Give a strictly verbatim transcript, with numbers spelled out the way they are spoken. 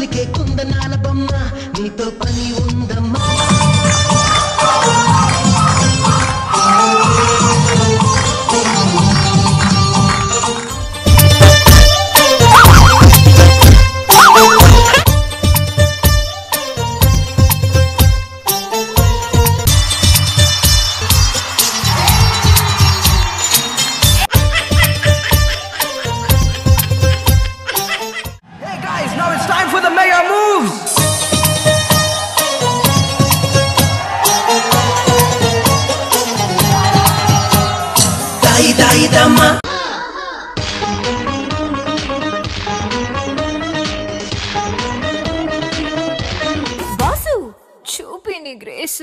తొలికే కుంద నానబమ్మ నీతో పని ఉందమ్మా. Dama Basu chupini Grace.